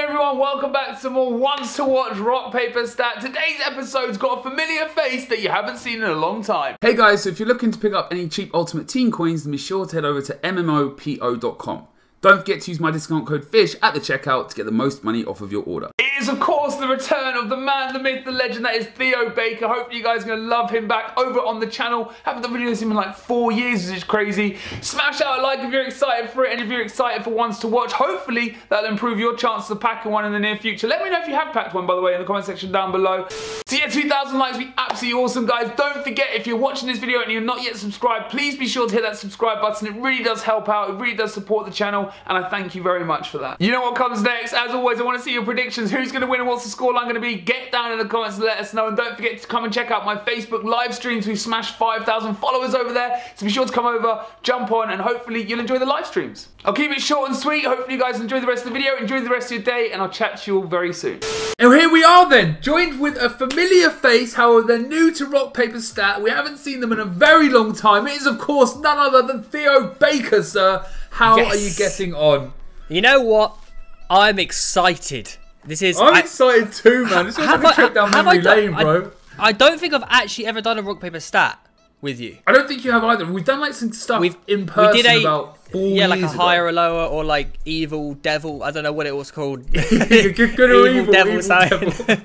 everyone, welcome back to some more Once to Watch Rock Paper Stat. Today's episode's got a familiar face that you haven't seen in a long time. Hey guys, so if you're looking to pick up any cheap Ultimate Team coins, then be sure to head over to mmopo.com. Don't forget to use my discount code FISH at the checkout to get the most money off of your order. It is, of course, the return of the man, the myth, the legend, that is Theo Baker. Hopefully you guys are going to love him back over on the channel. Haven't done videos in like 4 years, which is crazy. Smash out a like if you're excited for it and if you're excited for Ones to Watch. Hopefully that'll improve your chances of packing one in the near future. Let me know if you have packed one, by the way, in the comment section down below. So yeah, 2,000 likes would be absolutely awesome, guys. Don't forget, if you're watching this video and you're not yet subscribed, please be sure to hit that subscribe button. It really does help out. It really does support the channel. And I thank you very much for that. You know what comes next. As always, I want to see your predictions. Who's going to win and what's the scoreline going to be? Get down in the comments and let us know. And don't forget to come and check out my Facebook live streams. We've smashed 5,000 followers over there. So be sure to come over, jump on, and hopefully you'll enjoy the live streams. I'll keep it short and sweet. Hopefully you guys enjoy the rest of the video, enjoy the rest of your day, and I'll chat to you all very soon. And here we are then, joined with a familiar face. However, they're new to Rock Paper Stat. We haven't seen them in a very long time. It is, of course, none other than Theo Baker, sir. How are you getting on? You know what? I'm excited. This is. I'm excited too, man. This is like a trip down memory lane, bro. I don't think I've actually ever done a Rock Paper Stat with you. I don't think you have either. We've done like some stuff in person. We did about 4 years ago. Yeah, like a higher or lower, or like evil devil. I don't know what it was called. Good or evil devil side.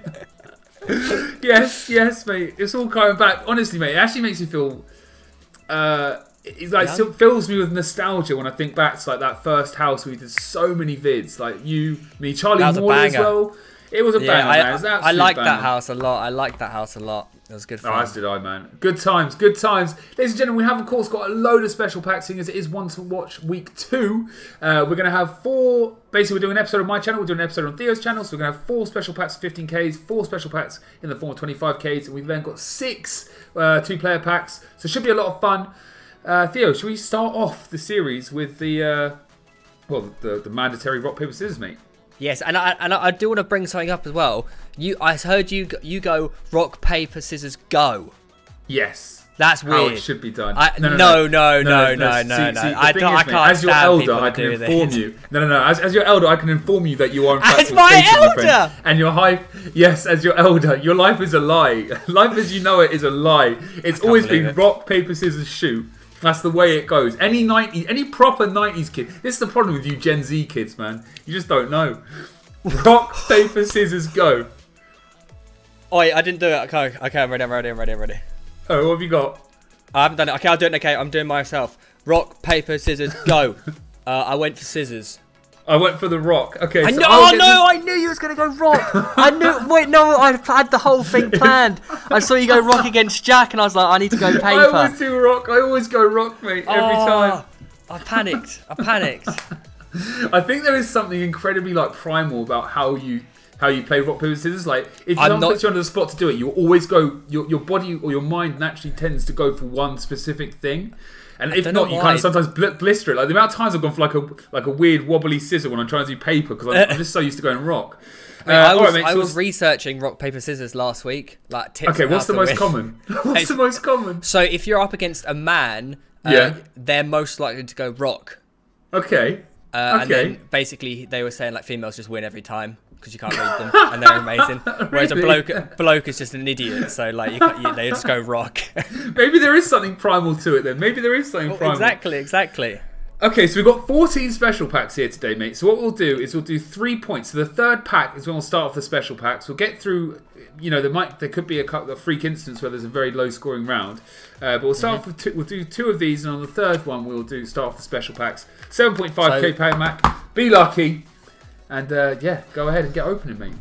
Yes, yes, mate. It's all coming back. Honestly, mate, it actually makes you feel. It like, yeah. Fills me with nostalgia when I think back to like that first house where we did so many vids, like you, me, Charlie Moy as well. It was a banger, man. It was an absolute banger. I like that house a lot. I like that house a lot. It was good fun. Oh, as did I, man. Good times, good times. Ladies and gentlemen, we have, of course, got a load of special packs, seeing as it is One to Watch Week 2. We're going to have four... Basically, we're doing an episode on my channel, we're doing an episode on Theo's channel, so we're going to have four special packs for 15Ks, four special packs in the form of 25Ks, and we've then got six two-player packs, so it should be a lot of fun. Theo, should we start off the series with the, well, the mandatory rock, paper, scissors, mate? Yes, and I do want to bring something up as well. I heard you go rock, paper, scissors, go. Yes, that's weird. How it should be done. No. As your elder, I can inform you. As your elder, I can inform you that you are in fact my elder, and your life. Yes, as your elder, your life is a lie. Life as you know it is a lie. It's always been rock, paper, scissors, shoot. That's the way it goes. Any proper 90s kid. This is the problem with you Gen Z kids, man. You just don't know. Rock, paper, scissors, go. Oi, I didn't do it. Okay, I'm ready. Oh, what have you got? I haven't done it. Okay, I'll do it. Okay, I'm doing myself. Rock, paper, scissors, go. I went for scissors. I went for the rock. Okay. So I knew you was gonna go rock. I knew. Wait, no, I had the whole thing planned. I saw you go rock against Jack, and I was like, I need to go paper. I always do rock. I always go rock, mate. Every time. I panicked. I think there is something incredibly like primal about how you play rock paper scissors. Like if someone puts you on the spot to do it, you always go. Your body or your mind naturally tends to go for one specific thing. And if not, you kind of sometimes blister it. Like the amount of times I've gone for like a weird wobbly scissor when I'm trying to do paper because I'm just so used to going rock. I was researching rock paper scissors last week, like tips. Okay, what's the most common? What's the most common? So if you're up against a man, they're most likely to go rock. Okay. And then basically they were saying like females just win every time because you can't read them and they're amazing. Really? Whereas a bloke is just an idiot, so like they just go rock. Maybe there is something primal to it then. Maybe there is something primal. Exactly. Okay, so we've got 14 special packs here today, mate. So what we'll do is we'll do 3 points. So the third pack is when we'll start off the special packs. We'll get through, you know, there could be a freak instance where there's a very low scoring round. But we'll start off with we'll do 2 of these, and on the third one we'll do start off the special packs. 7.5k pound Mac. Be lucky. And yeah, go ahead and get opening, mate.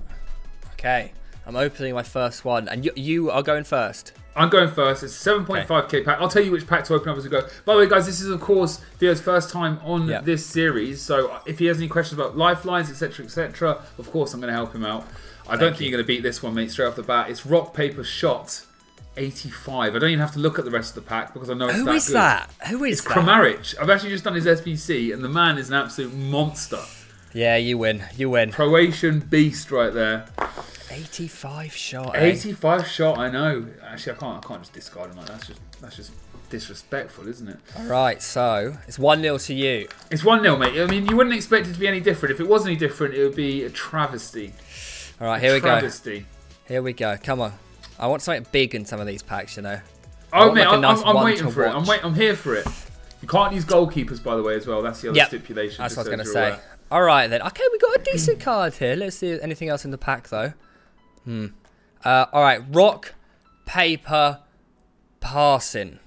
Okay, I'm opening my first one, and you are going first. I'm going first. It's a 7.5k pack. I'll tell you which pack to open up as we go. By the way, guys, this is, of course, Theo's first time on this series. So if he has any questions about lifelines, etc., etc., of course, I'm going to help him out. I don't think you're going to beat this one, mate, straight off the bat. It's Rock, Paper, Shot, 85. I don't even have to look at the rest of the pack because I know it's that good. Who is that? Who is that? It's Kramaric. I've actually just done his SBC, and the man is an absolute monster. Yeah, you win. You win. Croatian beast right there. 85 shot. 85 shot. I know. Actually, I can't just discard him like that. That's just disrespectful, isn't it? All right, so it's 1-0 to you. It's 1-0, mate. I mean, you wouldn't expect it to be any different. If it was any different, it would be a travesty. All right, here we go. Here we go. Come on. I want something big in some of these packs, you know. Oh, mate, like I'm waiting for it. I'm here for it. You can't use goalkeepers, by the way, as well. That's the other stipulation. That's what I was going to say. All right, then. Okay, we got a decent card here. Let's see anything else in the pack, though. All right, Rock, Paper, Parson.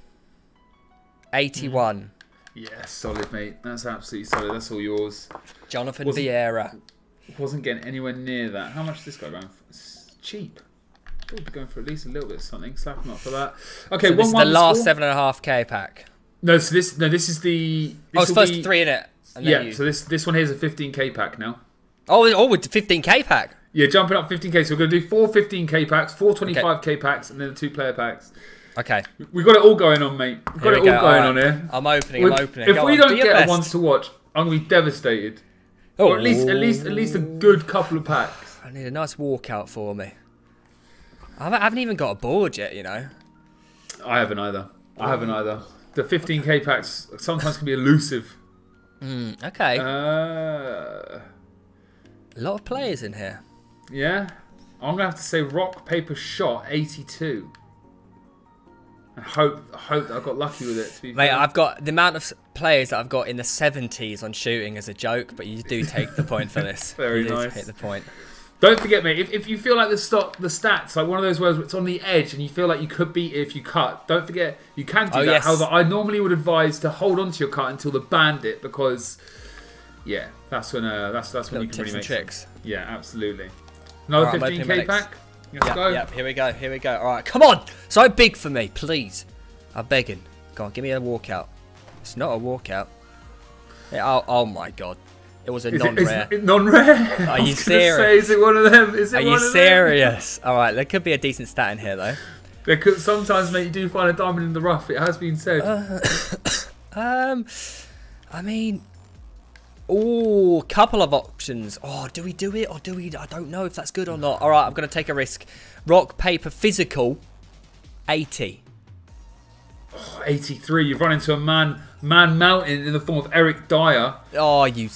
81. Yeah, solid, mate. That's absolutely solid. That's all yours. Jonathan Vieira. Wasn't getting anywhere near that. How much is this guy going for? It's cheap. We'll be going for at least a little bit of something. Slap him up for that. Okay, so this is the last 7.5k pack. No, so this is the. Oh, it's first three in it. Yeah, so this one here is a 15k pack now. Oh, it's a 15k pack. Yeah, jumping up 15k. So we're going to do four 15k packs, four 25k packs, and then the 2-player packs. Okay. We've got it all going on, mate. We've got it all going on here. I'm opening. If we don't get a once to watch, I'm going to be devastated. Oh. Or at least a good couple of packs. I need a nice walkout for me. I haven't even got a board yet, you know. I haven't either. I haven't either. The 15k packs sometimes can be elusive. Okay. A lot of players in here. Yeah. I'm going to have to say Rock, Paper, Shot, 82. I hope that I got lucky with it. To be fair. I've got the amount of players that I've got in the 70s on shooting as a joke, but you do take the point for this. Very nice. Hit the point. Don't forget, mate, if you feel like the stats, like one of those words where it's on the edge and you feel like you could beat it if you cut, don't forget, you can do that. Yes. However, I normally would advise to hold on to your cut until the bandit because, yeah, that's when you can really make tricks. Yeah, absolutely. Another 15k pack. Let's go. Yep, here we go. All right, come on. So big for me, please. I'm begging. Go on, give me a walkout. It's not a walkout. Oh, my God. It was a non-rare. Non-rare? Are you serious? Say, is it one of them? Is it one of them? Are you serious? All right, there could be a decent stat in here, though. There could, sometimes, mate, you do find a diamond in the rough. It has been said. I mean, a couple of options. Oh, do we do it or do we? I don't know if that's good or not. All right, I'm going to take a risk. Rock, Paper, Physical, 80. Oh, 83. You've run into a man mountain in the form of Eric Dier. Oh, you.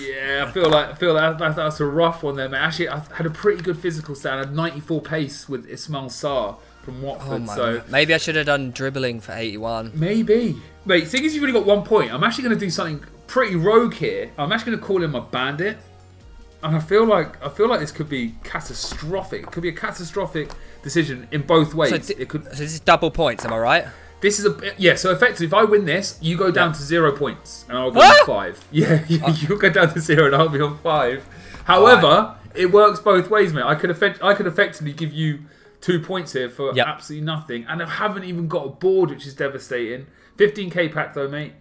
Yeah, I feel like that's a rough one there, mate. Actually, I had a pretty good physical stat. I had 94 pace with Ismail Saar from Watford. Oh so God. Maybe I should have done dribbling for 81. Maybe. Mate, seeing as you've only got 1 point, I'm actually going to do something pretty rogue here. I'm actually going to call him a bandit. And I feel like this could be catastrophic. It could be a catastrophic decision in both ways. So, so this is double points, am I right? This is yeah. So effectively, if I win this, you go down to 0 points, and I'll go on 5. Yeah, you'll go down to 0, and I'll be on 5. However, it works both ways, mate. I could effectively give you 2 points here for absolutely nothing, and I haven't even got a board, which is devastating. 15k pack though, mate.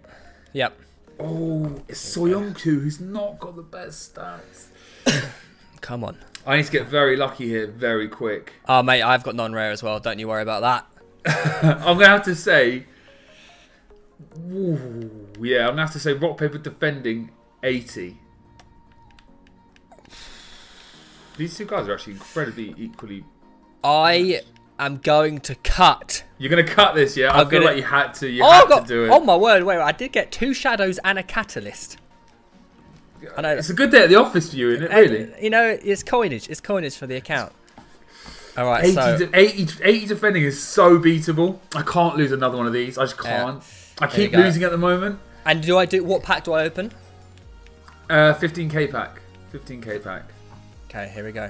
Yep. Oh, it's Soyuncu, who's not got the best stats. Come on. I need to get very lucky here, very quick. Oh, mate, I've got non-rare as well. Don't you worry about that. I'm gonna have to say, I'm gonna have to say Rock Paper Defending 80. These two guys are actually incredibly equally. I am going to cut. You're gonna cut this, yeah? I feel like you had to. You had to do it. Oh my word! Wait, I did get 2 shadows and a catalyst. I know. It's a good day at the office for you, isn't it? Really? You know, it's coinage. It's coinage for the account. All right, 80 defending is so beatable. I can't lose another one of these. I just can't. I keep losing at the moment. And do I do what pack do I open? 15k pack. 15k pack. Okay, here we go.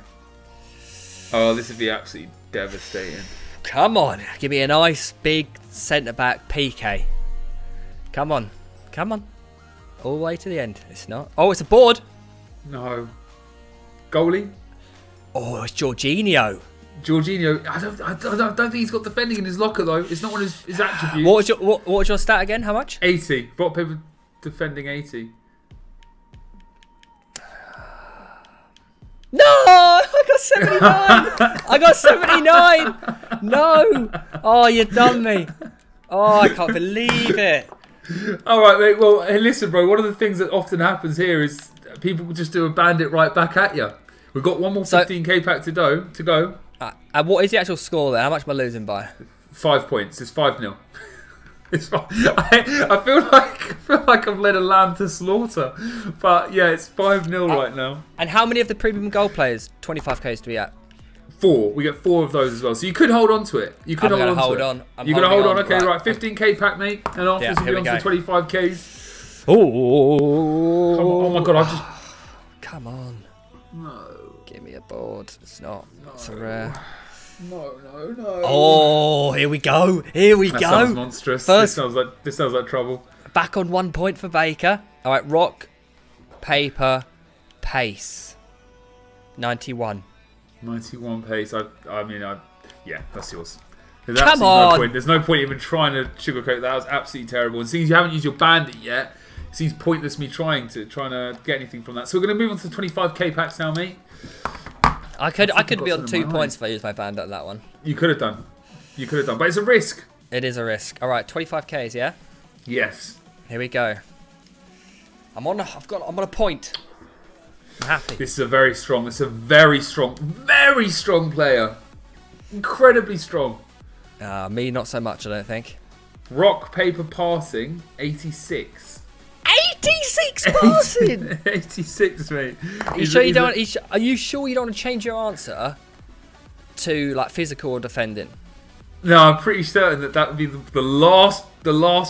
Oh, this would be absolutely devastating. Come on, give me a nice big centre back PK. Come on, come on, all the way to the end. It's not. Oh, it's a board. No. Goalie. Oh, it's Jorginho. Jorginho, I don't think he's got defending in his locker though. It's not one of his attributes. What was your stat again? How much? 80. Rock Paper Defending 80. No, I got 79. I got 79. No. Oh, you done me. Oh, I can't believe it. All right, mate. Well, hey, listen, bro. One of the things that often happens here is people just do a bandit right back at you. We've got one more 15k pack to go. And what is the actual score there? How much am I losing by? 5 points. It's 5-0. It's I feel like I've led a lamb to slaughter, but yeah, it's 5-0 right now. And how many of the premium gold players 25Ks do we at? 4. We get 4 of those as well. So you could hold on to it. You could hold on. You're gonna hold on. Okay, right. 15K pack, mate, and after this will be on to 25Ks. Oh, oh my God! I've just... Come on. No. Give me a board. It's not. No. It's a rare. No, no, no. Oh, here we go. Here we go. Sounds monstrous. This sounds like trouble. Back on 1 point for Baker. All right, rock, paper, pace. 91. 91 pace. I mean, yeah, that's yours. There's absolutely no point. There's no point even trying to sugarcoat that. That was absolutely terrible. And seeing as you haven't used your bandit yet, it seems pointless me trying to get anything from that. So we're going to move on to 25K packs now, mate. I could be on 2 points if I used my bandit at that one. You could have done. You could have done. But it's a risk. It is a risk. All right, 25Ks, yeah? Yes. Here we go. I'm on a point. I'm happy. This is a very strong. It's a very strong player. Incredibly strong. Me, not so much, I don't think. Rock, paper, passing, 86. 86 passing. 86, mate. Are you sure you don't want to change your answer to like physical or defending? No, I'm pretty certain that would be the last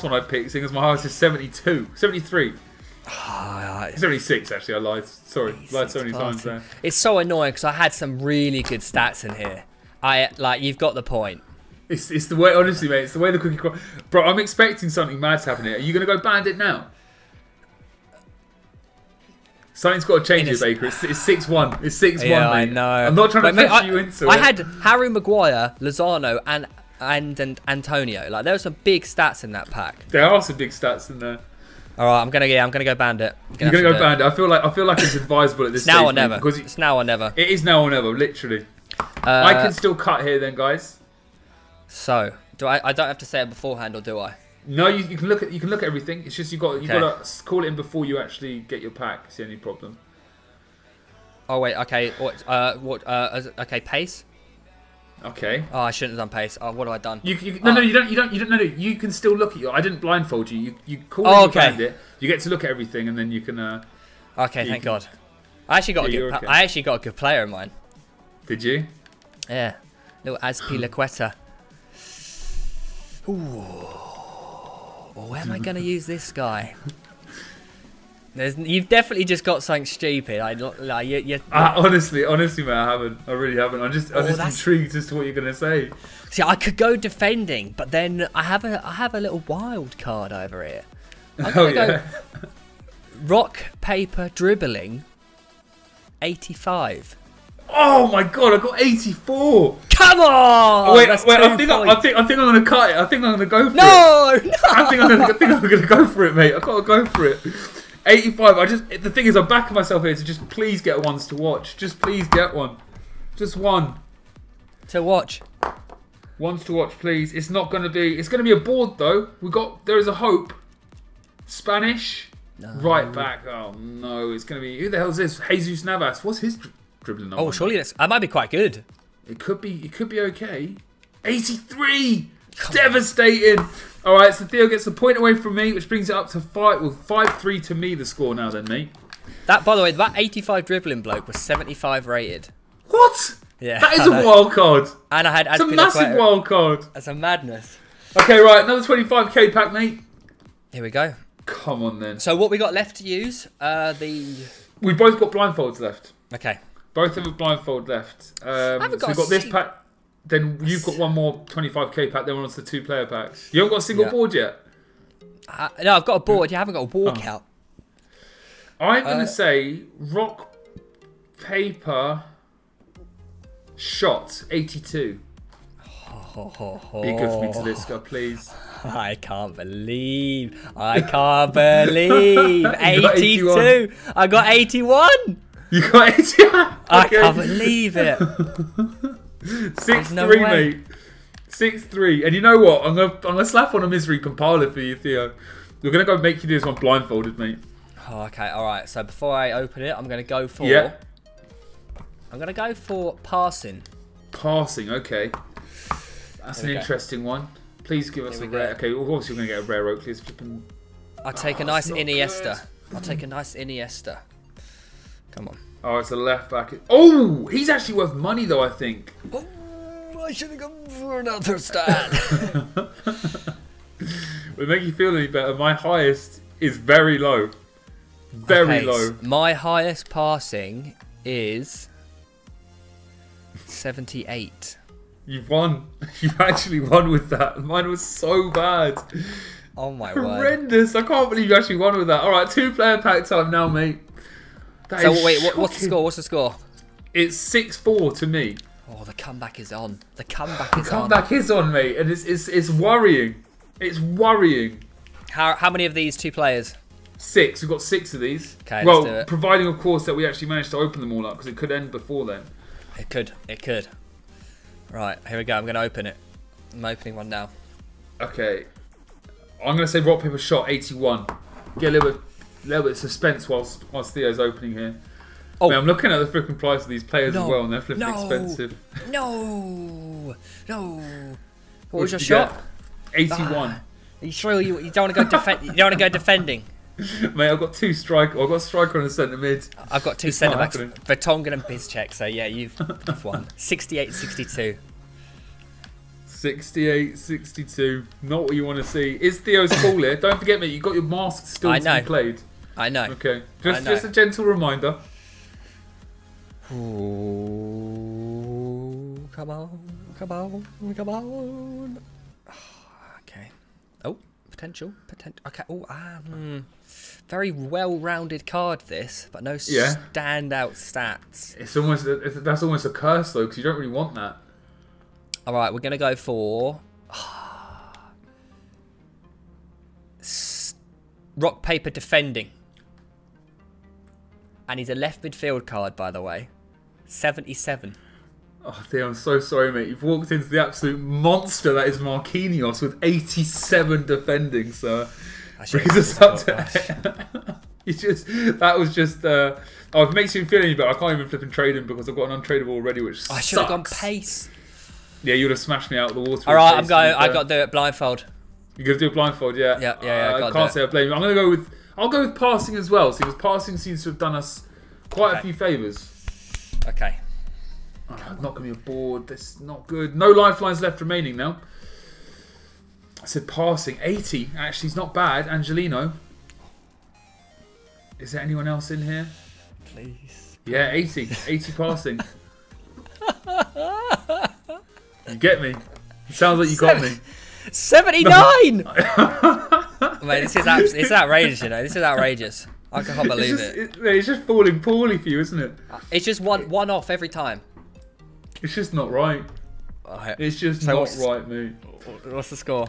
one I picked, seeing as my highest is 72, 73, 76. Actually, I lied. Sorry, lied so many times there. It's so annoying because I had some really good stats in here. You've got the point. It's the way, honestly, mate. It's the way the cookie crumbles. Bro, I'm expecting something mad's happening. Are you gonna go bandit now? Something's got to change here, Baker. It's 6-1. It's 6-1, yeah, mate. I know. I'm not trying to push you into it. I had Harry Maguire, Lozano, and Antonio. Like, there were some big stats in that pack. There are some big stats in there. All right, I'm gonna go bandit. You're gonna go bandit. I feel like it's advisable at this stage. Now or never. It's now or never. It is now or never, literally. I can still cut here, then, guys. So, do I? I don't have to say it beforehand, or do I? No, you can look at everything. It's just you've got to call it in before you actually get your pack. It's the only problem. Oh wait, okay. Okay, pace. Okay. Oh, I shouldn't have done pace. Oh, what have I done? No, you don't. You can still look at your. I didn't blindfold you. You call it. Oh, okay. You get to look at everything, and then you can. Okay, thank God. I actually got a good player in mine. Did you? Yeah, little Azpilicueta. Ooh. Where am I going to use this guy? You've definitely just got something stupid. Honestly, man, I haven't. I really haven't. I'm just intrigued as to what you're going to say. See, I could go defending, but then I have a little wild card over here. I'm going to go rock, paper, dribbling, 85. Oh my God! I got 84. Come on! Oh, wait! I think I'm gonna cut it. I think I'm gonna go for it. No! I think I'm gonna go for it, mate. I gotta go for it. 85. The thing is, I'm backing myself here to just please get ones to watch. Just please get one. Just one. To watch. Ones to watch, please. It's not gonna be. It's gonna be a board though. There is a hope. Spanish. No. Right back. Oh no! It's gonna be. Who the hell is this? Jesus Navas. What's his? Dribbling oh, surely that's. I might be quite good. It could be. It could be okay. 83. Devastating. All right. So Theo gets the point away from me, which brings it up to 5-3 to me. The score now, then, mate. That, by the way, that 85 dribbling bloke was 75 rated. What? Yeah. That is a wild card. And I had. It's a massive wild card. That's a madness. Okay. Right. Another 25K pack, mate. Here we go. Come on then. So what we got left to use? We both got blindfolds left. Okay. Both have a blindfold left. So we've got this pack. Then you've got one more 25K pack. Then we're on to the 2-player packs. You haven't got a single board yet? No, I've got a board. You haven't got a walkout. Oh. I'm going to say rock, paper, shot, 82. Be good for me to this guy, please. I can't believe. 82. I got 81. You got 81. Okay. I can't believe it. 6-3, no mate. 6-3. And you know what? I'm gonna slap on a misery compiler for you, Theo. We're gonna go make you do this one blindfolded, mate. Oh, okay, all right. So before I open it, I'm gonna go for passing. Passing, okay. That's an interesting one. Please give us a rare. Okay, obviously we're going to get a rare Oakley. I'll take a nice Iniesta. Good. I'll take a nice Iniesta. Come on. Oh, it's a left back. Oh, he's actually worth money though, I think. Oh, I should have gone for another stat. Would make you feel any better. My highest is very low. Very low. So my highest passing is 78. You've won. You've actually won with that. Mine was so bad. Oh my word. Horrendous. I can't believe you actually won with that. All right, 2-player pack time now, mate. That so wait, shocking. What's the score? What's the score? It's 6-4 to me. Oh, the comeback is on. The comeback is on. The comeback is on, mate, and it's worrying. It's worrying. How many of these 2 players? 6. We've got 6 of these. Okay, well, let's do it. Providing, of course, that we actually managed to open them all up, because it could end before then. It could. It could. Right, here we go. I'm going to open it. I'm opening one now. Okay. I'm going to say rock, paper, shot, 81. Get a little bit of suspense whilst Theo's opening here. Oh. Man, I'm looking at the freaking price of these players as well, and they're flipping expensive. No! No! What was your shot? 81. Are you sure you don't want to go defending? Mate, I've got 2 strikers. I've got a striker and a centre mid. I've got 2 centre backs, Vertonghen and Bizcek. So yeah, you've won. 68-62. 68-62. Not what you want to see. Is Theo's call here? Don't forget, mate. You got your mask still to be played. I know. Okay. Just a gentle reminder. Ooh, come on, come on, come on. Okay. Oh, potential. Okay. Oh, very well-rounded card this, but no standout stats. It's almost that's almost a curse though, because you don't really want that. All right, we're gonna go for rock paper defending, and he's a left midfield card, by the way. 77. Oh, Theo, I'm so sorry, mate. You've walked into the absolute monster that is Marquinhos with 87 defending, sir. Brings us up to... Oh, it makes you feel any better. I can't even flip and trade him because I've got an untradeable already, which sucks. I should have gone pace. Yeah, you would have smashed me out of the water. All right, I've got to do it blindfold. You're going to do it blindfold, yeah? Yeah. I can't say I blame you. I'll go with passing as well, because passing seems to have done us quite a few favours. Okay. I'm not going to be bored. That's not good. No lifelines left remaining now. I said passing. 80. Actually, it's not bad. Angelino. Is there anyone else in here? Please. Yeah, 80. 80 passing. You get me. It sounds like you got me. 79! Mate, it's outrageous, you know. This is outrageous. I can't believe it's just falling poorly for you, isn't it? It's just one off every time. It's just not right. It's just not right, mate. What's the score?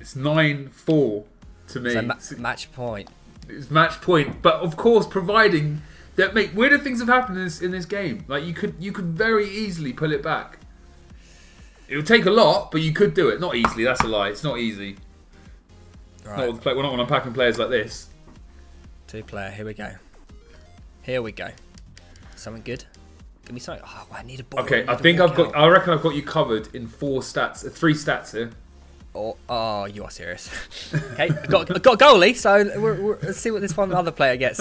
It's 9-4 to me. It's match point. It's match point, but of course, providing that, mate, weirder things have happened in this game. Like you could very easily pull it back. It would take a lot, but you could do it. Not easily. That's a lie. It's not easy. Right. We're not going to unpacking players like this. 2-player. Here we go. Here we go. Something good. Give me something. Oh, I need a ball. Okay, I think I reckon I've got you covered in 3 stats here. Oh, you are serious. Okay, got a goalie. So let's see what this one other player gets.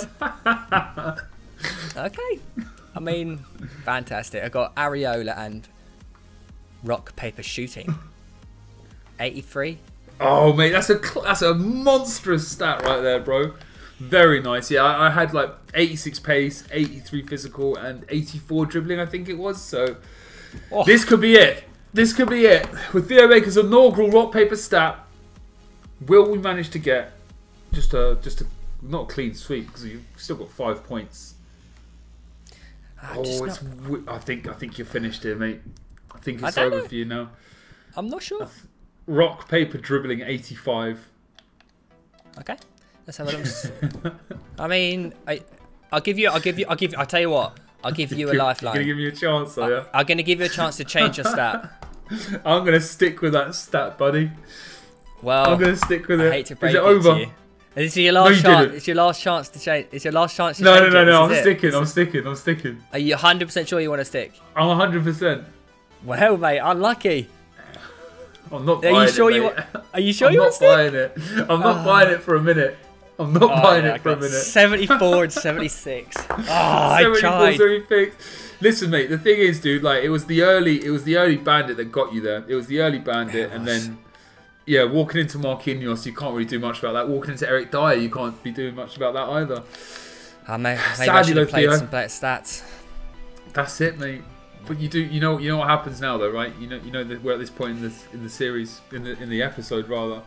Okay. I mean, fantastic. I got Areola and rock paper shooting. 83. Oh mate, that's a monstrous stat right there, bro. Very nice. Yeah, I had like 86 pace, 83 physical, and 84 dribbling, I think it was. So this could be it. This could be it. With Theo Baker's inaugural rock paper stat, will we manage to get just a not a clean sweep, because you've still got 5 points. I think you're finished here, mate. I think it's over for you now. I'm not sure. Rock paper dribbling 85. Okay. Let's have a look. I mean, I'll give you. I'll tell you what. I'll give you a lifeline. You're gonna give me a chance, are you? I'm gonna give you a chance to change your stat. I'm gonna stick with that stat, buddy. Well, I'm gonna stick with it. I hate to break it over. To you. This is your last chance. It's your last chance to change. It's your last chance to change. No. I'm sticking. Are you 100% sure you want to stick? I'm 100%. Well, mate, unlucky. I'm not buying it. Are you sure you want it? I'm not buying it for a minute. 74 and 76. Oh, 74, I tried. 76. Listen, mate. The thing is, dude. Like, it was the early bandit that got you there. It was the early bandit, and then, yeah, walking into Marquinhos, you can't really do much about that. Walking into Eric Dier, you can't be doing much about that either. Maybe I should have played some better stats. That's it, mate. But you know what happens now, though, right? You know that we're at this point in the episode rather.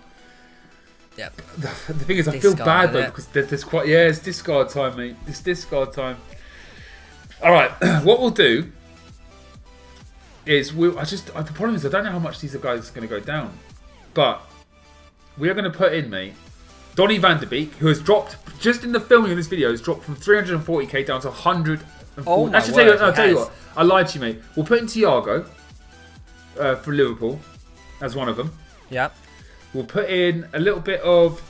Yeah. The thing is, I feel bad though because there's quite it's discard time, mate. It's discard time. All right, what we'll do is the problem is I don't know how much these guys are going to go down, but we are going to put in, mate, Donny Van Der Beek, who has dropped just in the filming of this video, has dropped from 340k down to 140. Oh my word, I'll tell you what, I lied to you, mate. We'll put in Thiago for Liverpool as one of them. Yeah. We'll put in a little bit of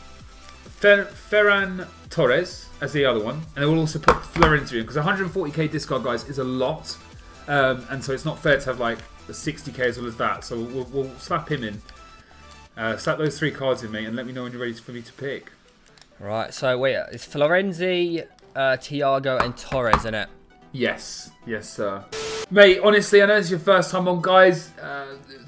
Ferran Torres as the other one, and we'll also put Florenzi in because 140k discard, guys, is a lot, and so it's not fair to have like the 60k as well as that. So we'll slap him in, slap those three cards in, mate, and let me know when you're ready for me to pick. Right, so wait, it's Florenzi, Thiago, and Torres, isn't it? Yes, yes, sir. Mate, honestly, I know it's your first time on, guys.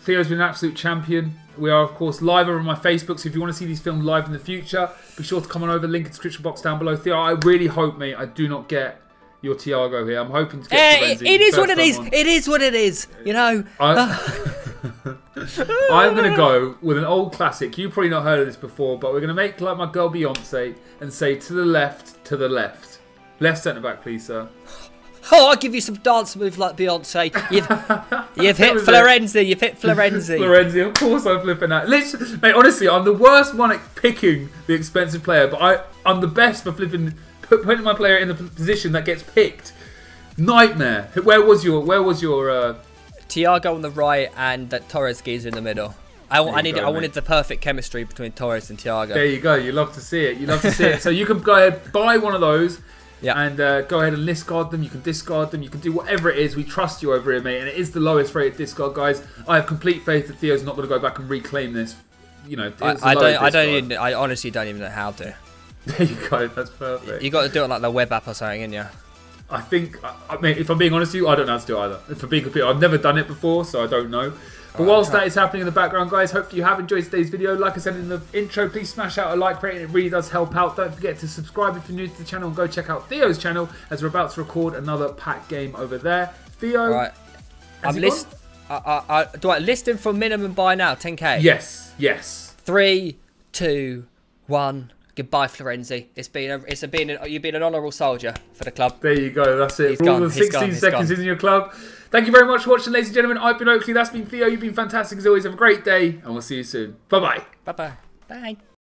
Theo's been an absolute champion. We are, of course, live over on my Facebook, so if you want to see these filmed live in the future, be sure to come on over, link in the description box down below. Theo, I really hope, mate, I do not get your Thiago here. I'm hoping to get Florenzi. It is what it is. It is what it is, you know. I'm going to go with an old classic. You've probably not heard of this before, but we're going to make like my girl Beyonce and say to the left. Left centre-back, please, sir. Oh, I'll give you some dance move like Beyonce. You've hit Florenzi. You've hit Florenzi. Florenzi, of course I'm flipping out. Literally, mate, honestly, I'm the worst one at picking the expensive player, but I'm the best for flipping, putting my player in the position that gets picked. Nightmare. Where was your? Thiago on the right and that Torres geezer in the middle. I wanted the perfect chemistry between Torres and Thiago. There you go. You love to see it. You love to see it. So you can go ahead, buy one of those. Yeah, and go ahead and discard them. You can discard them. You can do whatever it is. We trust you over here, mate. And it is the lowest rated discard, guys. I have complete faith that Theo's not going to go back and reclaim this. You know, I honestly don't even know how to. There you go. That's perfect. You got to do it like the web app or something, ain't you? I think. I mean, if I'm being honest with you, I don't know how to do it either. If I'm being complete, I've never done it before, so I don't know. But whilst that is happening in the background, guys, hopefully you have enjoyed today's video. Like I said in the intro, please smash out a like rating. It really does help out. Don't forget to subscribe if you're new to the channel and go check out Theo's channel as we're about to record another pack game over there. Theo, right. Do I list him for minimum buy now, 10k? Yes, yes. 3, 2, 1. Goodbye, Florenzi. You've been an honourable soldier for the club. There you go. That's it. For all the 16 seconds in your club. Thank you very much for watching, ladies and gentlemen. I've been Oakley. That's been Theo. You've been fantastic as always. Have a great day, and we'll see you soon. Bye-bye. Bye-bye. Bye.